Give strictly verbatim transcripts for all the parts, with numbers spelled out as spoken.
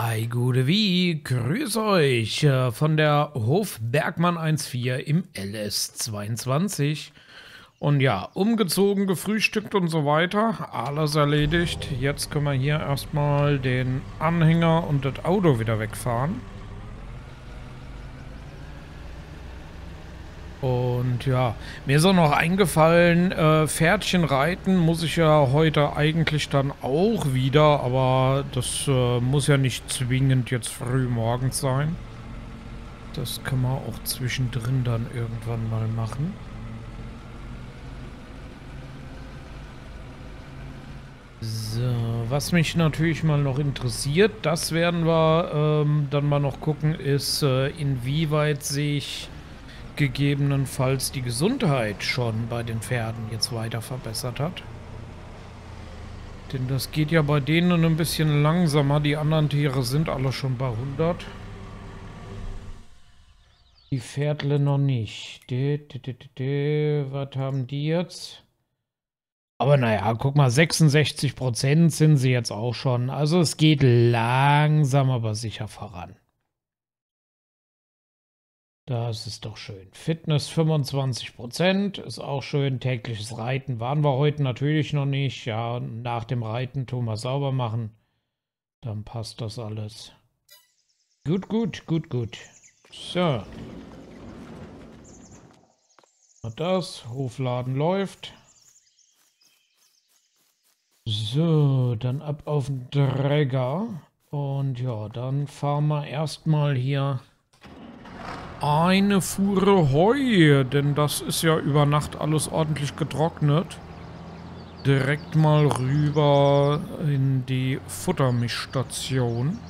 Ei, gute Wie, grüß euch von der Hof Bergmann vierzehn im L S zweiundzwanzig. Und ja, umgezogen, gefrühstückt und so weiter, alles erledigt. Jetzt können wir hier erstmal den Anhänger und das Auto wieder wegfahren. Und ja, mir ist auch noch eingefallen, äh, Pferdchen reiten muss ich ja heute eigentlich dann auch wieder, aber das äh, muss ja nicht zwingend jetzt früh morgens sein. Das kann man auch zwischendrin dann irgendwann mal machen. So, was mich natürlich mal noch interessiert, das werden wir ähm, dann mal noch gucken, ist äh, inwieweit sich gegebenenfalls die Gesundheit schon bei den Pferden jetzt weiter verbessert hat. Denn das geht ja bei denen ein bisschen langsamer. Die anderen Tiere sind alle schon bei hundert. Die Pferdle noch nicht. De, de, de, de, de. Was haben die jetzt? Aber naja, guck mal, sechsundsechzig Prozent sind sie jetzt auch schon. Also es geht langsam aber sicher voran. Das ist doch schön. Fitness fünfundzwanzig Prozent ist auch schön. Tägliches Reiten waren wir heute natürlich noch nicht. Ja, nach dem Reiten tun wir sauber machen. Dann passt das alles. Gut, gut, gut, gut. So. Das Hofladen läuft. So, dann ab auf den Träger. Und ja, dann fahren wir erstmal hier eine Fuhre Heu, denn das ist ja über Nacht alles ordentlich getrocknet. Direkt mal rüber in die Futtermischstation.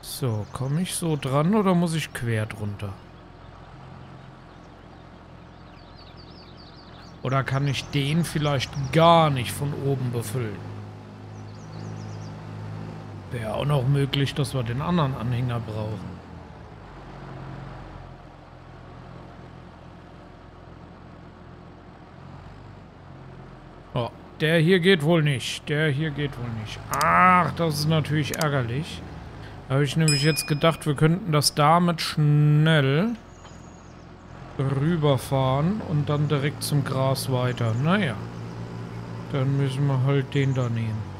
So, komme ich so dran oder muss ich quer drunter? Oder kann ich den vielleicht gar nicht von oben befüllen? Wäre auch noch möglich, dass wir den anderen Anhänger brauchen. Oh, der hier geht wohl nicht. Der hier geht wohl nicht. Ach, das ist natürlich ärgerlich. Da habe ich nämlich jetzt gedacht, wir könnten das damit schnell rüberfahren und dann direkt zum Gras weiter. Naja, dann müssen wir halt den da nehmen.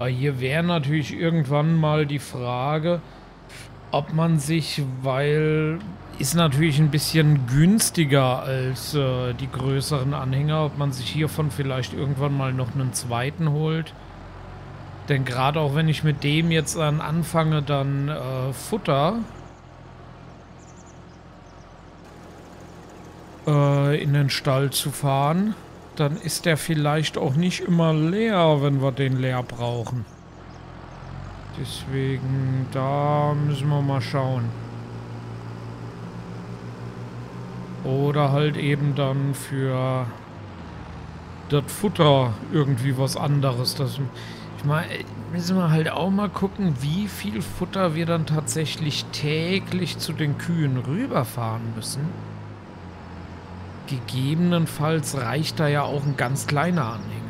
Aber hier wäre natürlich irgendwann mal die Frage, ob man sich, weil ist natürlich ein bisschen günstiger als äh, die größeren Anhänger, ob man sich hiervon vielleicht irgendwann mal noch einen zweiten holt. Denn gerade auch wenn ich mit dem jetzt dann anfange, dann äh, Futter äh, in den Stall zu fahren, dann ist der vielleicht auch nicht immer leer, wenn wir den leer brauchen. Deswegen, da müssen wir mal schauen. Oder halt eben dann für das Futter irgendwie was anderes. Das, ich meine, müssen wir halt auch mal gucken, wie viel Futter wir dann tatsächlich täglich zu den Kühen rüberfahren müssen. Gegebenenfalls reicht da ja auch ein ganz kleiner Anhänger.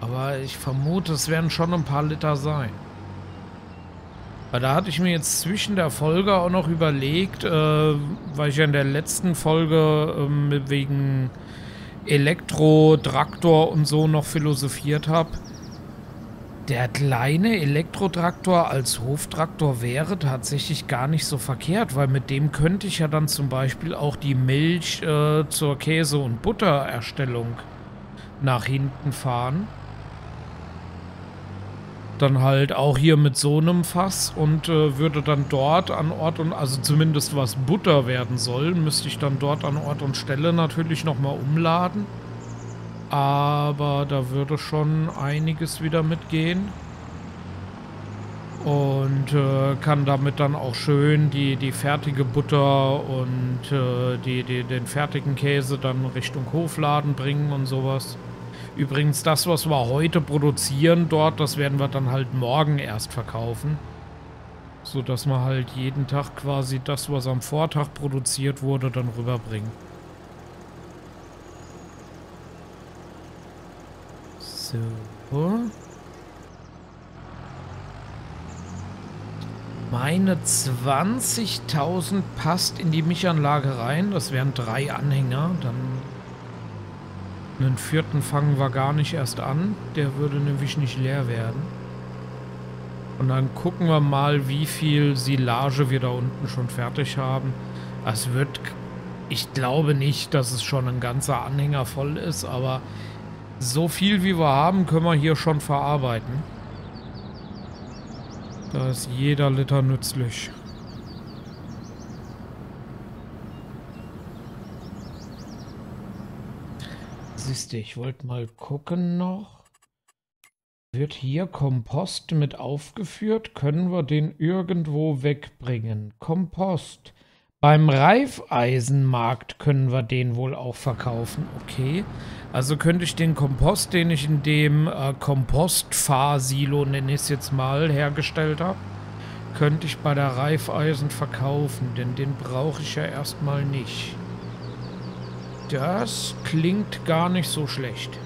Aber ich vermute, es werden schon ein paar Liter sein. Weil da hatte ich mir jetzt zwischen der Folge auch noch überlegt, äh, weil ich ja in der letzten Folge äh, wegen Elektro, Traktor und so noch philosophiert habe. Der kleine Elektrotraktor als Hoftraktor wäre tatsächlich gar nicht so verkehrt, weil mit dem könnte ich ja dann zum Beispiel auch die Milch äh, zur Käse- und Buttererstellung nach hinten fahren. Dann halt auch hier mit so einem Fass und äh, würde dann dort an Ort und, also zumindest was Butter werden soll, müsste ich dann dort an Ort und Stelle natürlich nochmal umladen. Aber da würde schon einiges wieder mitgehen. Und äh, kann damit dann auch schön die, die fertige Butter und äh, die, die, den fertigen Käse dann Richtung Hofladen bringen und sowas. Übrigens, das, was wir heute produzieren dort, das werden wir dann halt morgen erst verkaufen. So dass man halt jeden Tag quasi das, was am Vortag produziert wurde, dann rüberbringen. So. Meine zwanzigtausend passt in die Mischanlage rein. Das wären drei Anhänger. Dann einen vierten fangen wir gar nicht erst an. Der würde nämlich nicht leer werden. Und dann gucken wir mal, wie viel Silage wir da unten schon fertig haben. Es wird, ich glaube nicht, dass es schon ein ganzer Anhänger voll ist, aber so viel wie wir haben, können wir hier schon verarbeiten. Da ist jeder Liter nützlich. Siehst du, ich wollte mal gucken noch. Wird hier Kompost mit aufgeführt? Können wir den irgendwo wegbringen? Kompost. Beim Raiffeisenmarkt können wir den wohl auch verkaufen. Okay. Also könnte ich den Kompost, den ich in dem äh, Kompostfahrsilo, nenne ich es jetzt mal, hergestellt habe, könnte ich bei der Raiffeisen verkaufen. Denn den brauche ich ja erstmal nicht. Das klingt gar nicht so schlecht.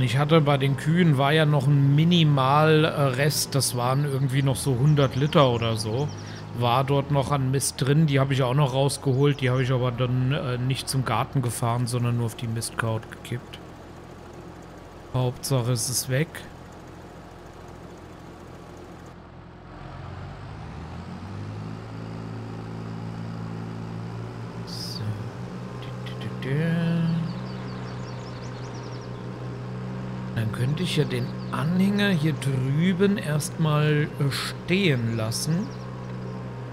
Ich hatte bei den Kühen war ja noch ein Minimalrest, das waren irgendwie noch so hundert Liter oder so, war dort noch an Mist drin, die habe ich auch noch rausgeholt, die habe ich aber dann äh, nicht zum Garten gefahren, sondern nur auf die Mistkraut gekippt. Hauptsache es ist weg. So. Dann könnte ich ja den Anhänger hier drüben erstmal stehen lassen.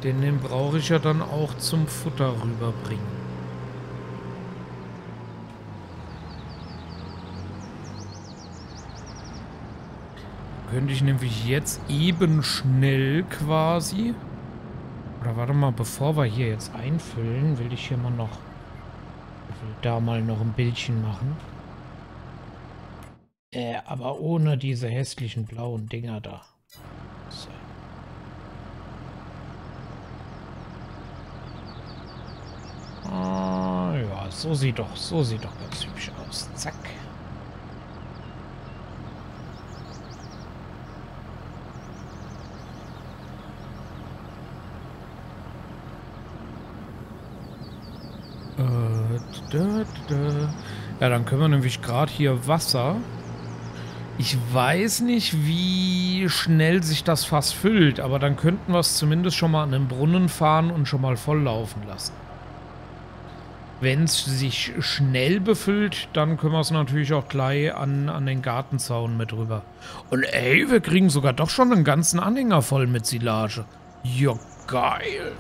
Denn den brauche ich ja dann auch zum Futter rüberbringen. Könnte ich nämlich jetzt eben schnell quasi. Oder warte mal, bevor wir hier jetzt einfüllen, will ich hier mal noch. Ich will da mal noch ein Bildchen machen. Äh, aber ohne diese hässlichen blauen Dinger da. So. Ah, ja, so sieht doch, so sieht doch ganz hübsch aus. Zack. Äh, da, da. Ja, dann können wir nämlich gerade hier Wasser. Ich weiß nicht, wie schnell sich das Fass füllt, aber dann könnten wir es zumindest schon mal an den Brunnen fahren und schon mal volllaufen lassen. Wenn es sich schnell befüllt, dann können wir es natürlich auch gleich an, an den Gartenzaun mit rüber. Und ey, wir kriegen sogar doch schon einen ganzen Anhänger voll mit Silage. Ja, geil.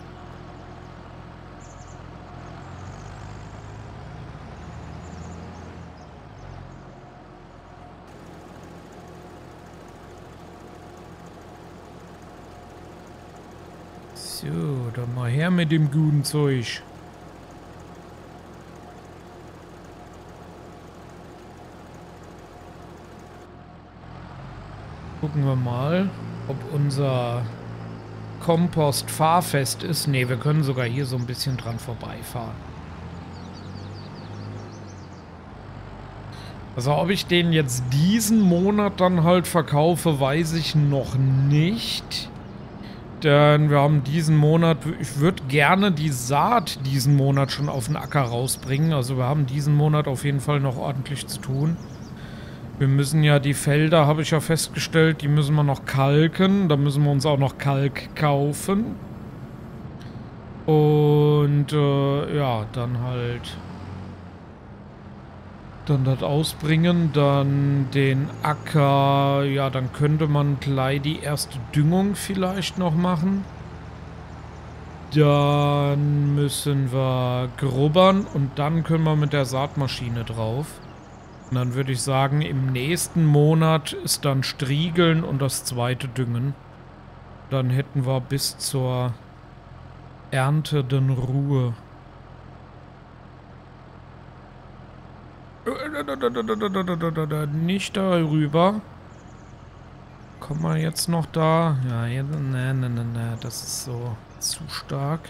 So, dann mal her mit dem guten Zeug. Gucken wir mal, ob unser Kompost fahrfest ist. Ne, wir können sogar hier so ein bisschen dran vorbeifahren. Also ob ich den jetzt diesen Monat dann halt verkaufe, weiß ich noch nicht. Denn wir haben diesen Monat, ich würde gerne die Saat diesen Monat schon auf den Acker rausbringen. Also wir haben diesen Monat auf jeden Fall noch ordentlich zu tun. Wir müssen ja die Felder, habe ich ja festgestellt, die müssen wir noch kalken. Da müssen wir uns auch noch Kalk kaufen. Und äh, ja, dann halt dann das ausbringen, dann den Acker, ja, dann könnte man gleich die erste Düngung vielleicht noch machen. Dann müssen wir grubbern und dann können wir mit der Saatmaschine drauf. Und dann würde ich sagen, im nächsten Monat ist dann Striegeln und das zweite Düngen. Dann hätten wir bis zur Ernte den Ruhe. da, da, da, da, da, da, da, da, nicht darüber. Kommt man jetzt noch da? Ja, jetzt, ne, ne, ne, ne, das ist so zu stark.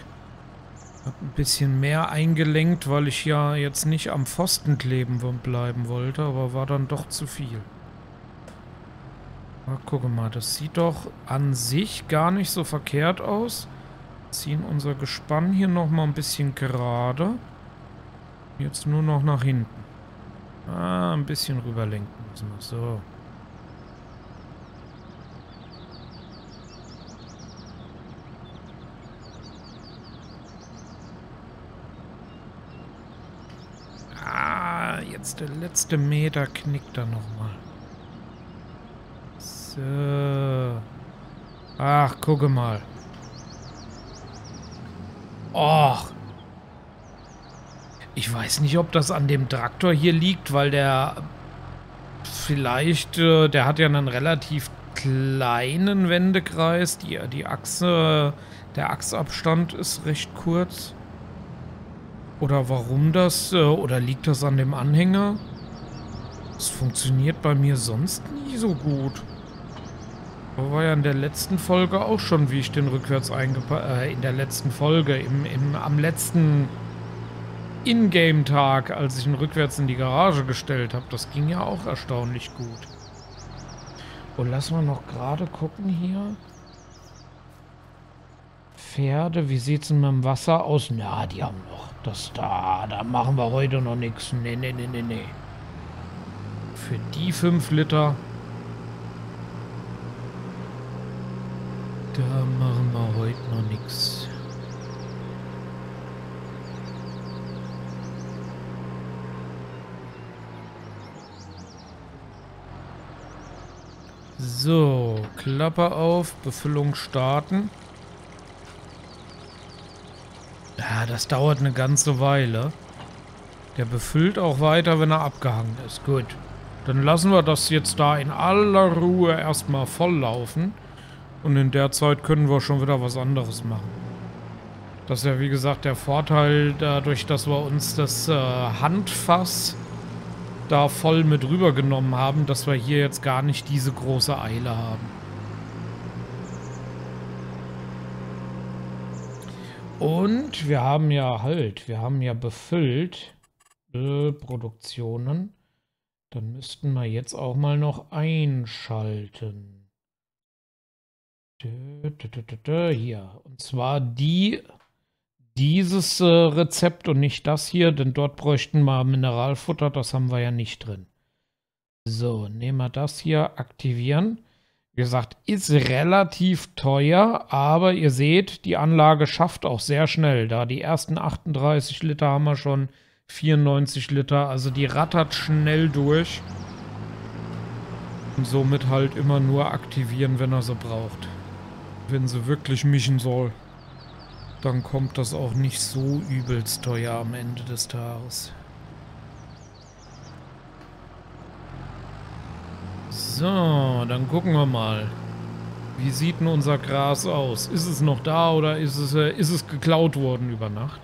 Ich habe ein bisschen mehr eingelenkt, weil ich ja jetzt nicht am Pfosten kleben bleiben wollte, aber war dann doch zu viel. Na, guck mal, das sieht doch an sich gar nicht so verkehrt aus. Ziehen unser Gespann hier nochmal ein bisschen gerade. Jetzt nur noch nach hinten. Ah, ein bisschen rüberlenken müssen wir. So. Ah, jetzt der letzte Meter knickt da nochmal. So. Ach, gucke mal. Och. Ich weiß nicht, ob das an dem Traktor hier liegt, weil der vielleicht, der hat ja einen relativ kleinen Wendekreis. Die, die Achse, der Achsabstand ist recht kurz. Oder warum das, oder liegt das an dem Anhänger? Das funktioniert bei mir sonst nie so gut. Das war ja in der letzten Folge auch schon, wie ich den rückwärts eingepackt habe. Äh, in der letzten Folge, im, im, am letzten In-Game-Tag, als ich ihn rückwärts in die Garage gestellt habe. Das ging ja auch erstaunlich gut. Und lass mal noch gerade gucken hier. Pferde, wie sieht es denn mit dem Wasser aus? Na, die haben noch das da. Da machen wir heute noch nichts. Nee, nee, nee, nee, nee. Für die fünf Liter. Da machen wir heute noch nichts. So, Klappe auf, Befüllung starten. Ja, das dauert eine ganze Weile. Der befüllt auch weiter, wenn er abgehangen ist. Gut, dann lassen wir das jetzt da in aller Ruhe erstmal voll laufen. Und in der Zeit können wir schon wieder was anderes machen. Das ist ja, wie gesagt, der Vorteil dadurch, dass wir uns das äh, Handfass da voll mit rübergenommen haben, dass wir hier jetzt gar nicht diese große Eile haben. Und wir haben ja halt, wir haben ja befüllt äh, Produktionen. Dann müssten wir jetzt auch mal noch einschalten. Hier. Und zwar die, dieses äh, Rezept und nicht das hier, denn dort bräuchten wir Mineralfutter, das haben wir ja nicht drin. So, nehmen wir das hier, aktivieren. Wie gesagt, ist relativ teuer, aber ihr seht, die Anlage schafft auch sehr schnell. Da die ersten achtunddreißig Liter haben wir schon, vierundneunzig Liter, also die rattert schnell durch. Und somit halt immer nur aktivieren, wenn er sie braucht. Wenn sie wirklich mischen soll, dann kommt das auch nicht so übelst teuer am Ende des Tages. So, dann gucken wir mal. Wie sieht denn unser Gras aus? Ist es noch da oder ist es, äh, ist es geklaut worden über Nacht?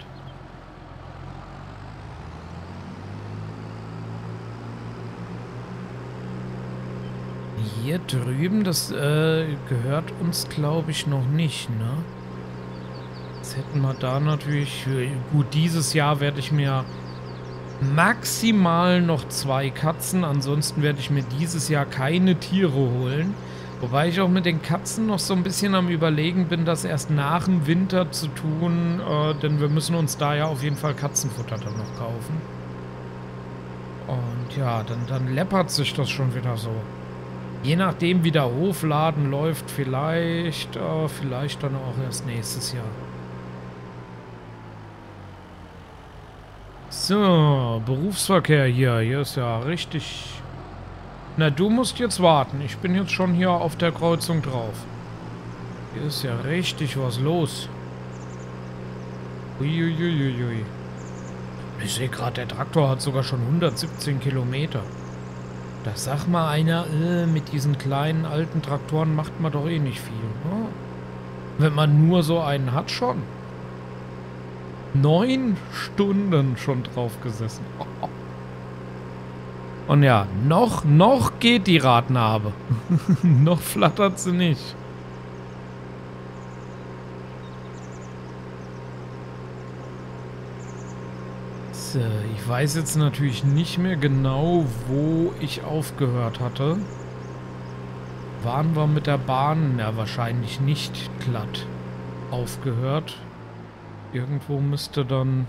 Hier drüben, das äh, gehört uns, glaube ich, noch nicht, ne? Jetzt hätten wir da natürlich... Gut, dieses Jahr werde ich mir maximal noch zwei Katzen, ansonsten werde ich mir dieses Jahr keine Tiere holen. Wobei ich auch mit den Katzen noch so ein bisschen am Überlegen bin, das erst nach dem Winter zu tun, äh, denn wir müssen uns da ja auf jeden Fall Katzenfutter dann noch kaufen. Und ja, dann, dann läppert sich das schon wieder so. Je nachdem, wie der Hofladen läuft, vielleicht, äh, vielleicht dann auch erst nächstes Jahr. So, Berufsverkehr hier. Hier ist ja richtig... Na, du musst jetzt warten. Ich bin jetzt schon hier auf der Kreuzung drauf. Hier ist ja richtig was los. Uiuiuiui. Ich sehe gerade, der Traktor hat sogar schon hundertsiebzehn Kilometer. Da sag mal einer, äh, mit diesen kleinen alten Traktoren macht man doch eh nicht viel. Ne? Wenn man nur so einen hat, schon. Neun Stunden schon drauf gesessen. Oh, oh. Und ja, noch, noch geht die Radnabe. Noch flattert sie nicht. So, ich weiß jetzt natürlich nicht mehr genau, wo ich aufgehört hatte. Waren wir mit der Bahn? Ja, wahrscheinlich nicht glatt aufgehört. Irgendwo müsste dann...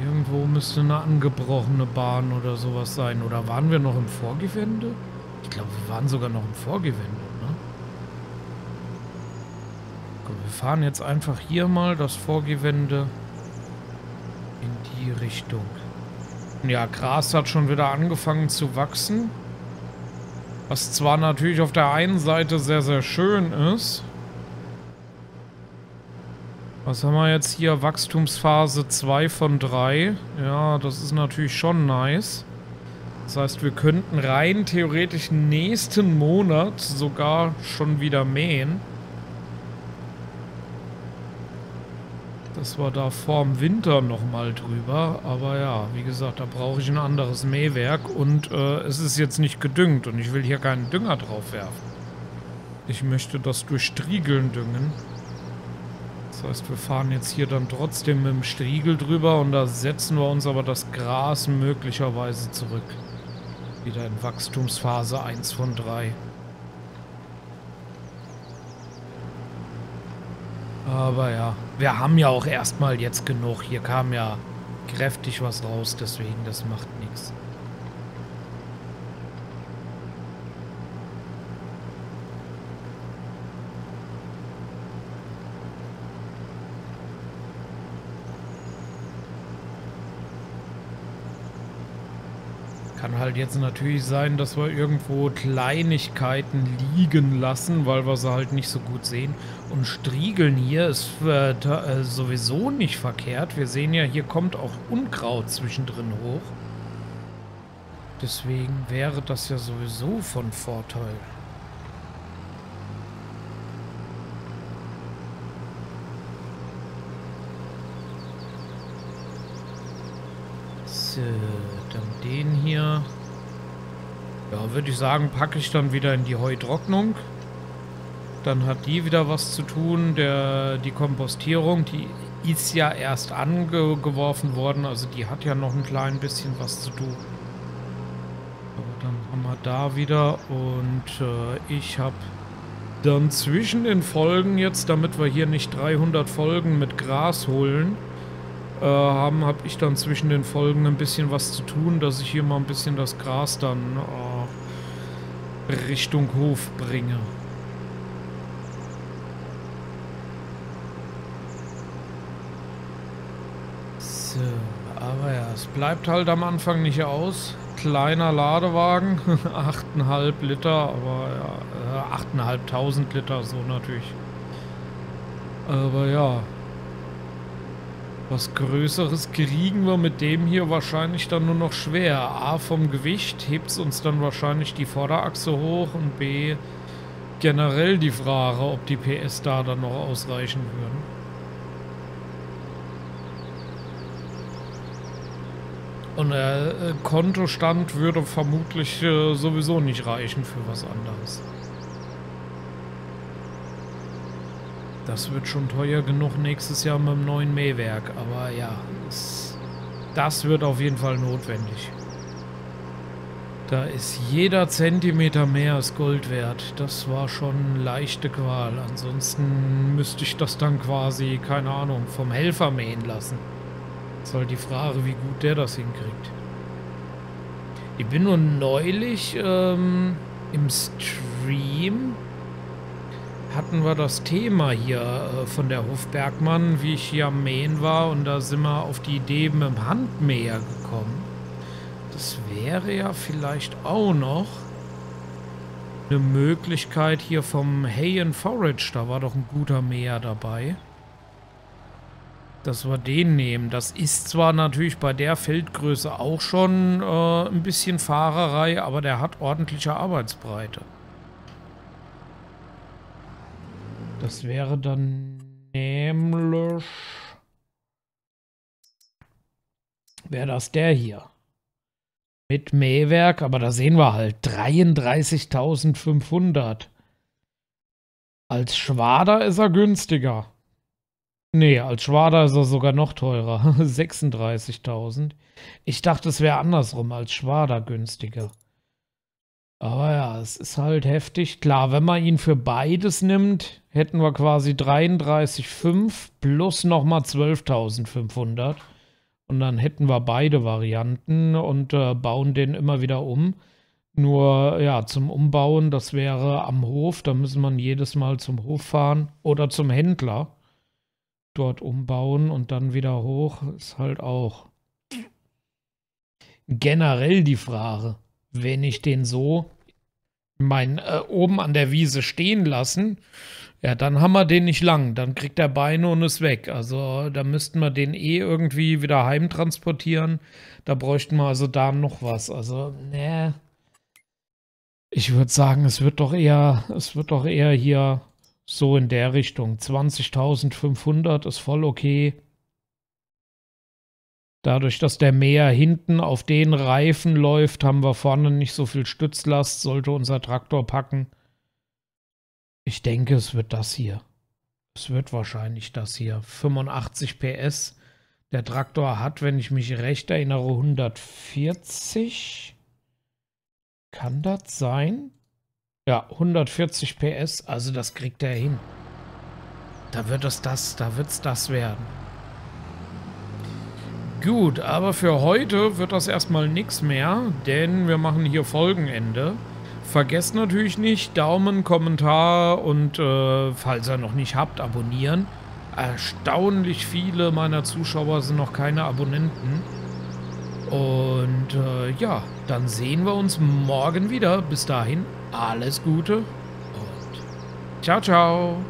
Irgendwo müsste eine angebrochene Bahn oder sowas sein. Oder waren wir noch im Vorgewende? Ich glaube, wir waren sogar noch im Vorgewende, ne? Komm, wir fahren jetzt einfach hier mal das Vorgewende in die Richtung. Ja, Gras hat schon wieder angefangen zu wachsen. Was zwar natürlich auf der einen Seite sehr, sehr schön ist. Was haben wir jetzt hier? Wachstumsphase zwei von drei. Ja, das ist natürlich schon nice. Das heißt, wir könnten rein theoretisch nächsten Monat sogar schon wieder mähen. Das war da vorm Winter nochmal drüber. Aber ja, wie gesagt, da brauche ich ein anderes Mähwerk. Und äh, es ist jetzt nicht gedüngt und ich will hier keinen Dünger drauf werfen. Ich möchte das durch Striegeln düngen. Das heißt, wir fahren jetzt hier dann trotzdem mit dem Striegel drüber und da setzen wir uns aber das Gras möglicherweise zurück. Wieder in Wachstumsphase eins von drei. Aber ja, wir haben ja auch erstmal jetzt genug. Hier kam ja kräftig was raus, deswegen das macht nichts. Kann halt jetzt natürlich sein, dass wir irgendwo Kleinigkeiten liegen lassen, weil wir sie halt nicht so gut sehen. Und Striegeln hier ist äh, äh, sowieso nicht verkehrt. Wir sehen ja, hier kommt auch Unkraut zwischendrin hoch. Deswegen wäre das ja sowieso von Vorteil. So, dann den hier. Ja, würde ich sagen, packe ich dann wieder in die Heutrocknung. Dann hat die wieder was zu tun. Der, die Kompostierung, die ist ja erst angeworfen worden. Also die hat ja noch ein klein bisschen was zu tun. Aber dann haben wir da wieder. Und äh, ich habe dann zwischen den Folgen jetzt, damit wir hier nicht dreihundert Folgen mit Gras holen, haben, habe ich dann zwischen den Folgen ein bisschen was zu tun, dass ich hier mal ein bisschen das Gras dann äh, Richtung Hof bringe. So, aber ja, es bleibt halt am Anfang nicht aus. Kleiner Ladewagen, acht Komma fünf Liter, aber ja, achttausendfünfhundert Liter, so natürlich. Aber ja. Was Größeres kriegen wir mit dem hier wahrscheinlich dann nur noch schwer. A, vom Gewicht hebt es uns dann wahrscheinlich die Vorderachse hoch und B, generell die Frage, ob die P S da dann noch ausreichen würden. Und der Kontostand würde vermutlich äh, sowieso nicht reichen für was anderes. Das wird schon teuer genug nächstes Jahr mit dem neuen Mähwerk, aber ja, es, das wird auf jeden Fall notwendig. Da ist jeder Zentimeter mehr als Gold wert. Das war schon leichte Qual. Ansonsten müsste ich das dann quasi, keine Ahnung, vom Helfer mähen lassen. Ist halt die Frage, wie gut der das hinkriegt. Ich bin nur neulich ähm, im Stream... hatten wir das Thema hier äh, von der Hof Bergmann, wie ich hier am Mähen war, und da sind wir auf die Idee mit dem Handmäher gekommen. Das wäre ja vielleicht auch noch eine Möglichkeit hier vom Hay and Forage, da war doch ein guter Mäher dabei, dass wir den nehmen. Das ist zwar natürlich bei der Feldgröße auch schon äh, ein bisschen Fahrerei, aber der hat ordentliche Arbeitsbreite. Das wäre dann nämlich... Wäre das der hier. Mit Mähwerk, aber da sehen wir halt dreiunddreißigtausendfünfhundert. Als Schwader ist er günstiger. Nee, als Schwader ist er sogar noch teurer. sechsunddreißigtausend. Ich dachte, es wäre andersrum, als Schwader günstiger. Aber ja, es ist halt heftig. Klar, wenn man ihn für beides nimmt, hätten wir quasi dreiunddreißigtausendfünfhundert plus nochmal zwölftausendfünfhundert. Und dann hätten wir beide Varianten und äh, bauen den immer wieder um. Nur, ja, zum Umbauen, das wäre am Hof. Da müssen man jedes Mal zum Hof fahren oder zum Händler. Dort umbauen und dann wieder hoch. Ist halt auch generell die Frage. Wenn ich den so mein, äh, oben an der Wiese stehen lassen, ja, dann haben wir den nicht lang. Dann kriegt er Beine und ist weg. Also da müssten wir den eh irgendwie wieder heimtransportieren. Da bräuchten wir also da noch was. Also, ne. Ich würde sagen, es wird doch eher, es wird doch eher hier so in der Richtung. zwanzigtausendfünfhundert ist voll okay. Dadurch, dass der Mäher hinten auf den Reifen läuft, haben wir vorne nicht so viel Stützlast, sollte unser Traktor packen. Ich denke, es wird das hier. Es wird wahrscheinlich das hier. fünfundachtzig P S. Der Traktor hat, wenn ich mich recht erinnere, hundertvierzig. Kann das sein? Ja, hundertvierzig P S. Also das kriegt er hin. Da wird es das, da wird's das werden. Gut, aber für heute wird das erstmal nichts mehr, denn wir machen hier Folgenende. Vergesst natürlich nicht, Daumen, Kommentar und, äh, falls ihr noch nicht habt, abonnieren. Erstaunlich viele meiner Zuschauer sind noch keine Abonnenten. Und äh, ja, dann sehen wir uns morgen wieder. Bis dahin, alles Gute und ciao, ciao.